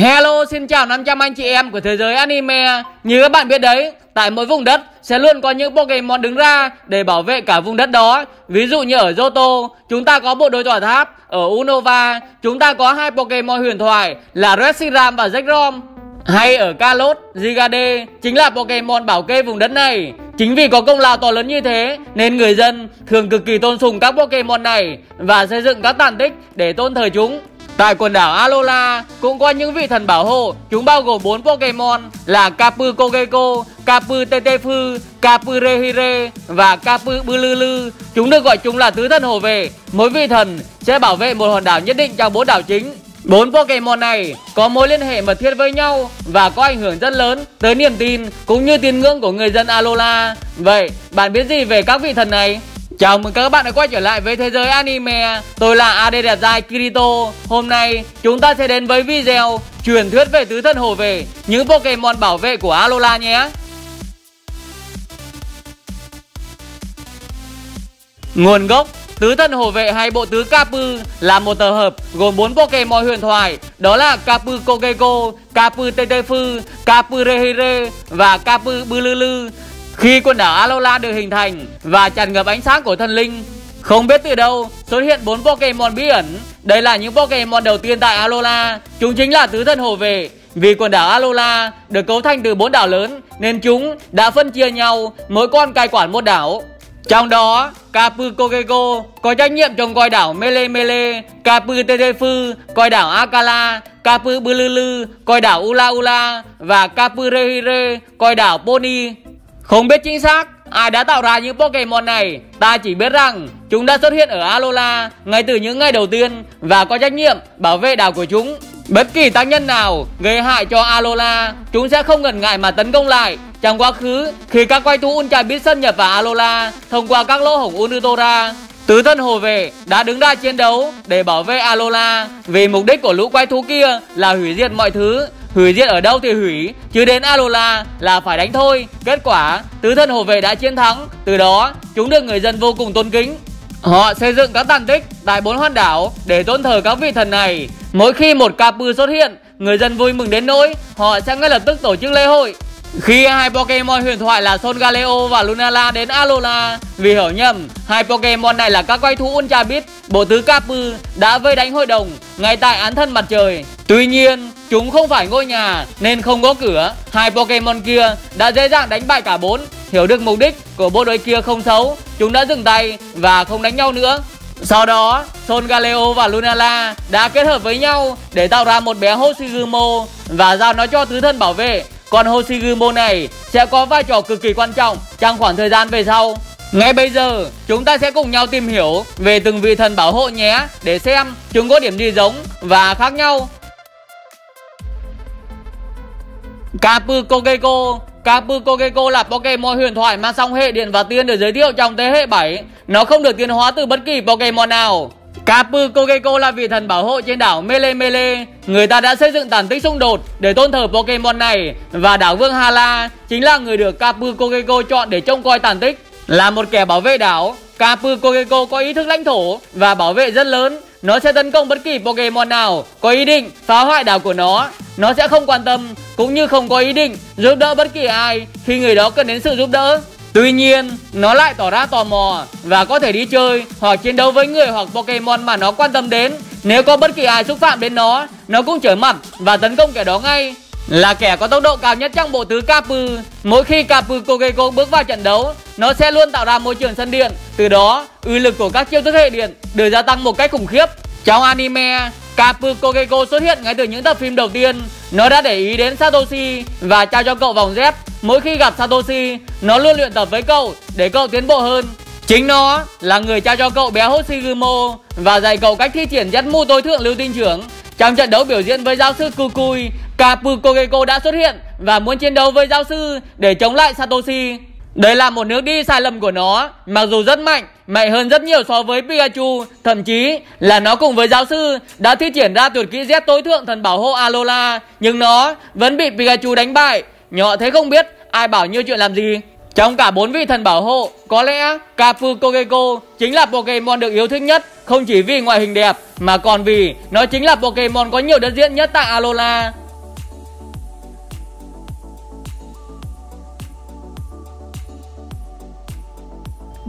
Hello, xin chào 500 anh chị em của thế giới anime. Như các bạn biết đấy, tại mỗi vùng đất sẽ luôn có những Pokemon đứng ra để bảo vệ cả vùng đất đó. Ví dụ như ở Johto, chúng ta có bộ đôi tỏa tháp. Ở Unova, chúng ta có hai Pokemon huyền thoại là Reshiram và Zekrom. Hay ở Kalot, Zygarde chính là Pokemon bảo kê vùng đất này. Chính vì có công lao to lớn như thế nên người dân thường cực kỳ tôn sùng các Pokemon này và xây dựng các tàn tích để tôn thờ chúng. Tại quần đảo Alola cũng có những vị thần bảo hộ, chúng bao gồm 4 Pokemon là Tapu Kogeko, Tapu Tetefu, Tapu Rehire và Tapu Bululu. Chúng được gọi chung là tứ thần hộ vệ. Mỗi vị thần sẽ bảo vệ một hòn đảo nhất định trong 4 đảo chính. 4 Pokemon này có mối liên hệ mật thiết với nhau và có ảnh hưởng rất lớn tới niềm tin cũng như tín ngưỡng của người dân Alola. Vậy, bạn biết gì về các vị thần này? Chào mừng các bạn đã quay trở lại với thế giới anime. Tôi là AD đẹp trai Kirito. Hôm nay chúng ta sẽ đến với video truyền thuyết về tứ thần hộ vệ, những Pokemon bảo vệ của Alola nhé. Nguồn gốc tứ thần hộ vệ hay bộ tứ Tapu là một tập hợp gồm 4 Pokemon huyền thoại, đó là Tapu Kogeko, Tapu Tetefu, Tapu Rehire và Tapu Bululu. Khi quần đảo Alola được hình thành và tràn ngập ánh sáng của thần linh, không biết từ đâu xuất hiện 4 Pokemon bí ẩn. Đây là những Pokemon đầu tiên tại Alola. Chúng chính là tứ thần hộ vệ. Vì quần đảo Alola được cấu thành từ 4 đảo lớn nên chúng đã phân chia nhau, mỗi con cai quản một đảo. Trong đó, Tapu Kogeko có trách nhiệm trông coi đảo Melemele, Tapu Tetefu coi đảo Akala, Tapu Bululu coi đảo Ula Ula và Tapu Rehire coi đảo Pony. Không biết chính xác ai đã tạo ra những Pokemon này, ta chỉ biết rằng chúng đã xuất hiện ở Alola ngay từ những ngày đầu tiên và có trách nhiệm bảo vệ đảo của chúng. Bất kỳ tác nhân nào gây hại cho Alola, chúng sẽ không ngần ngại mà tấn công lại. Trong quá khứ, khi các quái thú Ultra Beast xâm nhập vào Alola thông qua các lỗ hổng Unutora, tứ thần hộ vệ đã đứng ra chiến đấu để bảo vệ Alola, vì mục đích của lũ quái thú kia là hủy diệt mọi thứ. Hủy diệt ở đâu thì hủy, chứ đến Alola là phải đánh thôi. Kết quả, tứ thần hộ vệ đã chiến thắng. Từ đó, chúng được người dân vô cùng tôn kính. Họ xây dựng các tàn tích tại 4 hòn đảo để tôn thờ các vị thần này. Mỗi khi một Tapu xuất hiện, người dân vui mừng đến nỗi họ sẽ ngay lập tức tổ chức lễ hội. Khi hai Pokemon huyền thoại là Solgaleo và Lunala đến Alola, vì hiểu nhầm hai Pokemon này là các quái thú Ultra Beast, bộ tứ Tapu đã vây đánh hội đồng ngay tại án thân mặt trời. Tuy nhiên, chúng không phải ngôi nhà nên không có cửa. Hai Pokemon kia đã dễ dàng đánh bại cả 4. Hiểu được mục đích của bộ đội kia không xấu, chúng đã dừng tay và không đánh nhau nữa. Sau đó, Solgaleo và Lunala đã kết hợp với nhau để tạo ra một bé Hoshigumo và giao nó cho tứ thần bảo vệ. Còn Hoshigumo này sẽ có vai trò cực kỳ quan trọng trong khoảng thời gian về sau. Ngay bây giờ, chúng ta sẽ cùng nhau tìm hiểu về từng vị thần bảo hộ nhé, để xem chúng có điểm gì giống và khác nhau. Tapu Kogeko. Tapu Kogeko là Pokemon huyền thoại mang song hệ điện và tiên được giới thiệu trong thế hệ 7. Nó không được tiến hóa từ bất kỳ Pokemon nào. Tapu Kogeko là vị thần bảo hộ trên đảo Melemele. Người ta đã xây dựng tàn tích xung đột để tôn thờ Pokemon này, và đảo vương Hala chính là người được Tapu Kogeko chọn để trông coi tàn tích. Là một kẻ bảo vệ đảo, Tapu Kogeko có ý thức lãnh thổ và bảo vệ rất lớn. Nó sẽ tấn công bất kỳ Pokemon nào có ý định phá hoại đảo của nó. Nó sẽ không quan tâm cũng như không có ý định giúp đỡ bất kỳ ai khi người đó cần đến sự giúp đỡ. Tuy nhiên, nó lại tỏ ra tò mò và có thể đi chơi hoặc chiến đấu với người hoặc Pokemon mà nó quan tâm đến. Nếu có bất kỳ ai xúc phạm đến nó cũng trở mặt và tấn công kẻ đó ngay. Là kẻ có tốc độ cao nhất trong bộ tứ Tapu. Mỗi khi Tapu Kogeko bước vào trận đấu, nó sẽ luôn tạo ra môi trường sân điện. Từ đó, uy lực của các chiêu thức hệ điện được gia tăng một cách khủng khiếp. Trong anime, Tapu Kogeko xuất hiện ngay từ những tập phim đầu tiên. Nó đã để ý đến Satoshi và trao cho cậu vòng Z. Mỗi khi gặp Satoshi, nó luôn luyện tập với cậu để cậu tiến bộ hơn. Chính nó là người trao cho cậu bé Hoshigumo và dạy cậu cách thi triển Z Mu tối thượng lưu tinh trưởng. Trong trận đấu biểu diễn với giáo sư Kukui, Tapu Kogeko đã xuất hiện và muốn chiến đấu với giáo sư để chống lại Satoshi. Đây là một nước đi sai lầm của nó, mặc dù rất mạnh, mạnh hơn rất nhiều so với Pikachu. Thậm chí là nó cùng với giáo sư đã thi triển ra tuyệt kỹ Z tối thượng thần bảo hộ Alola, nhưng nó vẫn bị Pikachu đánh bại. Nhỏ thế không biết ai bảo nhiêu chuyện làm gì. Trong cả 4 vị thần bảo hộ, có lẽ Tapu Kogeko chính là Pokemon được yêu thích nhất, không chỉ vì ngoại hình đẹp mà còn vì nó chính là Pokemon có nhiều đất diễn nhất tại Alola.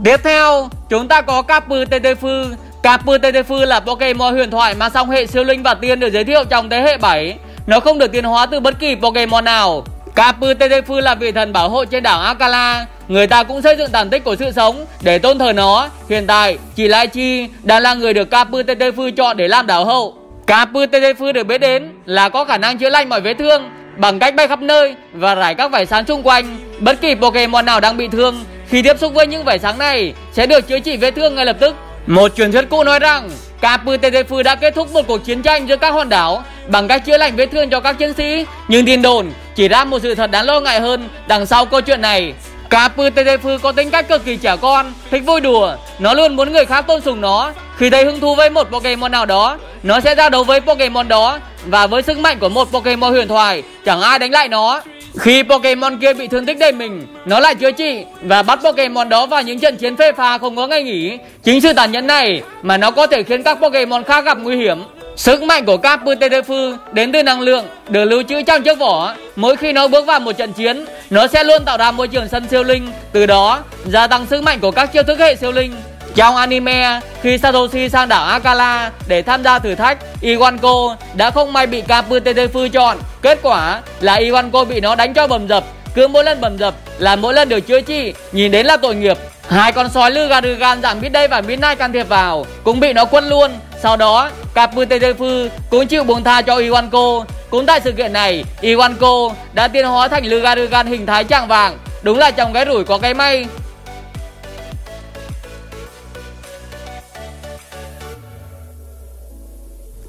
Tiếp theo chúng ta có Tapu Tetefu. Tapu Tetefu là Pokemon huyền thoại mang song hệ siêu linh và tiên được giới thiệu trong thế hệ 7. Nó không được tiến hóa từ bất kỳ Pokemon nào. Tapu Tetefu là vị thần bảo hộ trên đảo Akala. Người ta cũng xây dựng tàn tích của sự sống để tôn thờ nó. Hiện tại, Chilai-chi đang là người được Tapu Tetefu chọn để làm đảo hậu. Tapu Tetefu được biết đến là có khả năng chữa lành mọi vết thương bằng cách bay khắp nơi và rải các vảy sáng xung quanh. Bất kỳ Pokemon nào đang bị thương khi tiếp xúc với những vảy sáng này sẽ được chữa trị vết thương ngay lập tức. Một truyền thuyết cũ nói rằng Tapu Tetefu đã kết thúc một cuộc chiến tranh giữa các hòn đảo bằng cách chữa lành vết thương cho các chiến sĩ. Nhưng tin đồn chỉ ra một sự thật đáng lo ngại hơn đằng sau câu chuyện này. Tapu Tetefu có tính cách cực kỳ trẻ con, thích vui đùa. Nó luôn muốn người khác tôn sùng nó. Khi thấy hứng thú với một Pokemon nào đó, nó sẽ ra đấu với Pokemon đó. Và với sức mạnh của một Pokemon huyền thoại, chẳng ai đánh lại nó. Khi Pokemon kia bị thương tích đầy mình, nó lại chữa trị và bắt Pokemon đó vào những trận chiến phê pha không có ngày nghỉ. Chính sự tàn nhẫn này mà nó có thể khiến các Pokemon khác gặp nguy hiểm. Sức mạnh của Tapu Tetefu đến từ năng lượng được lưu trữ trong chiếc vỏ. Mỗi khi nó bước vào một trận chiến, nó sẽ luôn tạo ra môi trường sân siêu linh, từ đó gia tăng sức mạnh của các chiêu thức hệ siêu linh. Trong anime, khi Satoshi sang đảo Akala để tham gia thử thách, Iwanko đã không may bị Tapu Tetefu chọn. Kết quả là Iwanko bị nó đánh cho bầm dập. Cứ mỗi lần bầm dập là mỗi lần được chữa trị, nhìn đến là tội nghiệp. Hai con sói Lugarugan dạng Midday và Midnight can thiệp vào, cũng bị nó quất luôn. Sau đó, Tapu Tetefu cũng chịu buông tha cho Iwanko. Cũng tại sự kiện này, Iwanko đã tiến hóa thành Lugarugan hình thái tràng vàng. Đúng là trong cái rủi có cái may.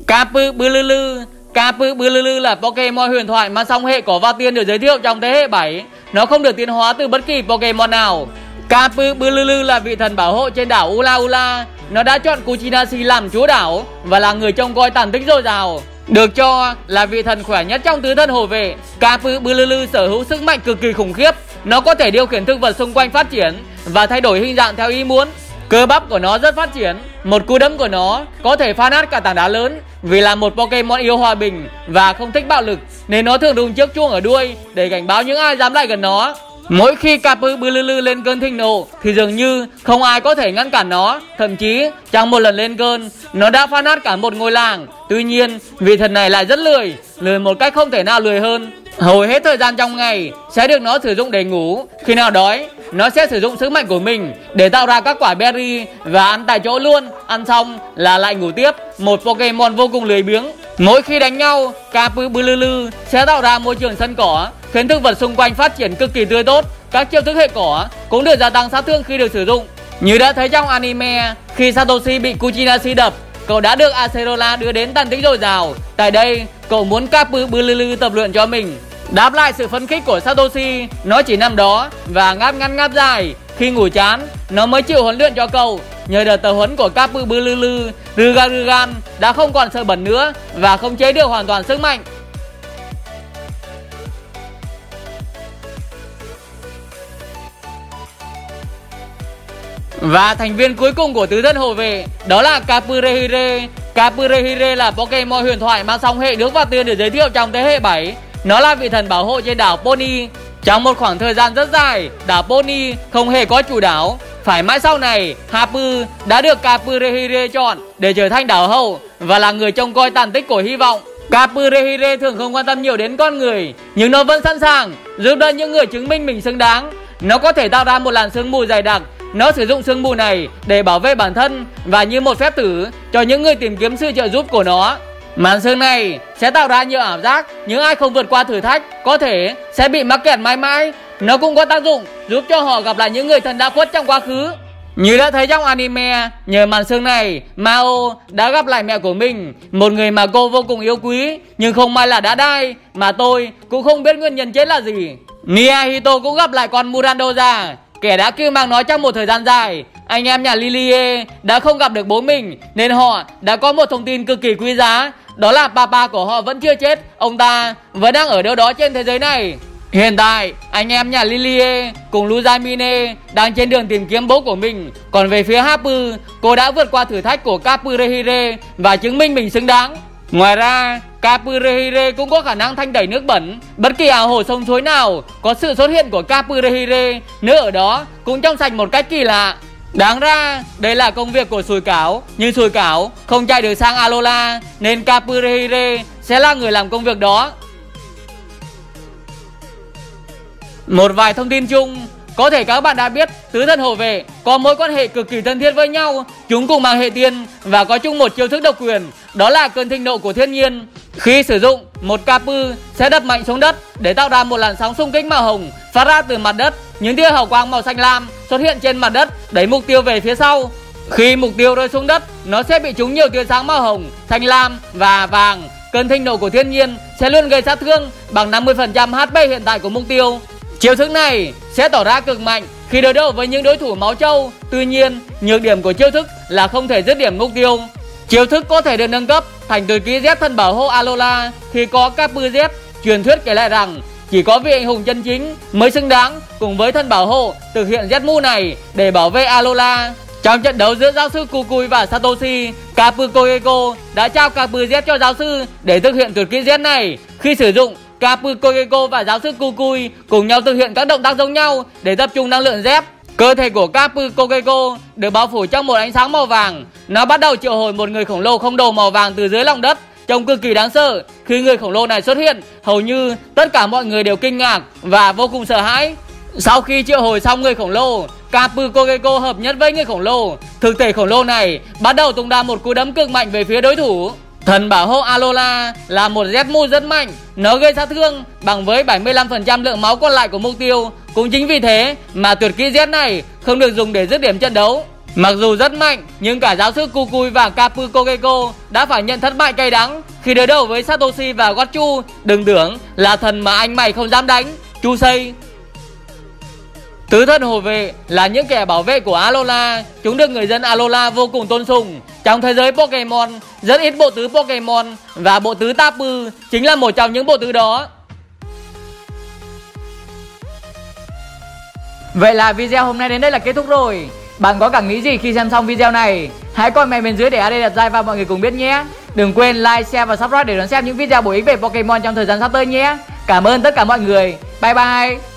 Tapu Bululu. Tapu Bululu là Pokemon huyền thoại mang song hệ cỏ và tiên được giới thiệu trong thế hệ 7. Nó không được tiến hóa từ bất kỳ Pokemon nào. Tapu Bululu là vị thần bảo hộ trên đảo Ula Ula. Nó đã chọn Kuchinasi làm chúa đảo và là người trông coi tàn tích dồi dào. Được cho là vị thần khỏe nhất trong tứ thần hộ vệ. Tapu Bululu sở hữu sức mạnh cực kỳ khủng khiếp. Nó có thể điều khiển thực vật xung quanh phát triển và thay đổi hình dạng theo ý muốn. Cơ bắp của nó rất phát triển. Một cú đấm của nó có thể phá nát cả tảng đá lớn. Vì là một Pokemon yêu hòa bình và không thích bạo lực, nên nó thường dùng chiếc chuông ở đuôi để cảnh báo những ai dám lại gần nó. Mỗi khi Tapu Bululu lên cơn thịnh nộ thì dường như không ai có thể ngăn cản nó. Thậm chí trong một lần lên cơn, nó đã phá nát cả một ngôi làng. Tuy nhiên, vị thần này lại rất lười. Lười một cách không thể nào lười hơn. Hầu hết thời gian trong ngày sẽ được nó sử dụng để ngủ. Khi nào đói, nó sẽ sử dụng sức mạnh của mình để tạo ra các quả berry và ăn tại chỗ luôn. Ăn xong là lại ngủ tiếp. Một Pokemon vô cùng lười biếng. Mỗi khi đánh nhau, Tapu Bululu sẽ tạo ra môi trường sân cỏ, khiến thực vật xung quanh phát triển cực kỳ tươi tốt. Các chiêu thức hệ cỏ cũng được gia tăng sát thương khi được sử dụng. Như đã thấy trong anime, khi Satoshi bị Kuchinasi đập, cậu đã được Acerola đưa đến tàn tích dồi dào. Tại đây, cậu muốn Tapu Bululu tập luyện cho mình. Đáp lại sự phấn khích của Satoshi, nó chỉ nằm đó và ngáp dài. Khi ngủ chán, nó mới chịu huấn luyện cho cậu. Nhờ đợt tập huấn của Tapu Bululu, Lugarugan đã không còn sợ bẩn nữa và khống chế được hoàn toàn sức mạnh. Và thành viên cuối cùng của tứ thân hộ vệ đó là Tapu Rehire. Tapu Rehire là Pokemon huyền thoại mang song hệ nước và tiên được giới thiệu trong thế hệ 7. Nó là vị thần bảo hộ trên đảo Pony. Trong một khoảng thời gian rất dài, đảo Pony không hề có chủ đảo. Phải mãi sau này, Hapu đã được Tapu Rehire chọn để trở thành đảo hậu và là người trông coi tàn tích của hy vọng. Tapu Rehire thường không quan tâm nhiều đến con người, nhưng nó vẫn sẵn sàng giúp đỡ những người chứng minh mình xứng đáng. Nó có thể tạo ra một làn sương mù dày đặc. Nó sử dụng sương mù này để bảo vệ bản thân và như một phép thử cho những người tìm kiếm sự trợ giúp của nó. Màn sương này sẽ tạo ra nhiều ảo giác. Những ai không vượt qua thử thách có thể sẽ bị mắc kẹt mãi mãi. Nó cũng có tác dụng giúp cho họ gặp lại những người thần đã khuất trong quá khứ. Như đã thấy trong anime, nhờ màn sương này, Mao đã gặp lại mẹ của mình, một người mà cô vô cùng yêu quý. Nhưng không may là đã đai, mà tôi cũng không biết nguyên nhân chết là gì. Miyahito cũng gặp lại con Murando già, kẻ đã cưu mang nó trong một thời gian dài. Anh em nhà Lillie đã không gặp được bố mình, nên họ đã có một thông tin cực kỳ quý giá. Đó là papa của họ vẫn chưa chết. Ông ta vẫn đang ở đâu đó trên thế giới này. Hiện tại, anh em nhà Lillie cùng Luzamine đang trên đường tìm kiếm bố của mình. Còn về phía Hapu, cô đã vượt qua thử thách của Tapu Rehire và chứng minh mình xứng đáng. Ngoài ra, Tapu Rehire cũng có khả năng thanh tẩy nước bẩn. Bất kỳ ao hồ sông suối nào có sự xuất hiện của Tapu Rehire, nước ở đó cũng trong sạch một cách kỳ lạ. Đáng ra đây là công việc của Sủi Cảo, nhưng Sủi Cảo không chạy được sang Alola nên Tapu Rehire sẽ là người làm công việc đó. Một vài thông tin chung, có thể các bạn đã biết tứ thần hộ vệ có mối quan hệ cực kỳ thân thiết với nhau, chúng cùng mang hệ tiên và có chung một chiêu thức độc quyền, đó là cơn thịnh nộ của thiên nhiên. Khi sử dụng, một Tapu sẽ đập mạnh xuống đất để tạo ra một làn sóng xung kích màu hồng phát ra từ mặt đất. Những tia hào quang màu xanh lam xuất hiện trên mặt đất đẩy mục tiêu về phía sau. Khi mục tiêu rơi xuống đất, nó sẽ bị trúng nhiều tia sáng màu hồng, xanh lam và vàng. Cơn thịnh nộ của thiên nhiên sẽ luôn gây sát thương bằng 50% HP hiện tại của mục tiêu. Chiêu thức này sẽ tỏ ra cực mạnh khi đối đầu với những đối thủ máu trâu. Tuy nhiên, nhược điểm của chiêu thức là không thể dứt điểm mục tiêu. Chiêu thức có thể được nâng cấp thành từ kỹ Z thân bảo hộ Alola khi có Tapu Z. Truyền thuyết kể lại rằng chỉ có vị anh hùng chân chính mới xứng đáng cùng với thân bảo hộ thực hiện Z move này để bảo vệ Alola. Trong trận đấu giữa giáo sư Kukui và Satoshi, Tapu Kogeko đã trao Tapu Z cho giáo sư để thực hiện tuyệt kỹ Z này. Khi sử dụng, Tapu Kogeko và giáo sư Kukui cùng nhau thực hiện các động tác giống nhau để tập trung năng lượng Z. Cơ thể của Tapu Kogeko được bao phủ trong một ánh sáng màu vàng. Nó bắt đầu triệu hồi một người khổng lồ không đầu màu vàng từ dưới lòng đất, trông cực kỳ đáng sợ. Khi người khổng lồ này xuất hiện, hầu như tất cả mọi người đều kinh ngạc và vô cùng sợ hãi. Sau khi triệu hồi xong người khổng lồ, Tapu Kogeko hợp nhất với người khổng lồ. Thực thể khổng lồ này bắt đầu tung ra một cú đấm cực mạnh về phía đối thủ. Thần bảo hộ Alola là một Z-move rất mạnh, nó gây sát thương bằng với 75% lượng máu còn lại của mục tiêu. Cũng chính vì thế mà tuyệt kỹ Z này không được dùng để dứt điểm trận đấu. Mặc dù rất mạnh, nhưng cả giáo sư Kukui và Tapu Kogeko đã phải nhận thất bại cay đắng khi đối đầu với Satoshi và Gotshu. Đừng tưởng là thần mà anh mày không dám đánh, Chu Xây. Tứ thần hộ vệ là những kẻ bảo vệ của Alola, chúng được người dân Alola vô cùng tôn sùng. Trong thế giới Pokemon, rất ít bộ tứ Pokemon và bộ tứ Tapu chính là một trong những bộ tứ đó. Vậy là video hôm nay đến đây là kết thúc rồi. Bạn có cảm nghĩ gì khi xem xong video này? Hãy comment bên dưới để AD đặt like và mọi người cùng biết nhé. Đừng quên like, share và subscribe để đón xem những video bổ ích về Pokemon trong thời gian sắp tới nhé. Cảm ơn tất cả mọi người. Bye bye.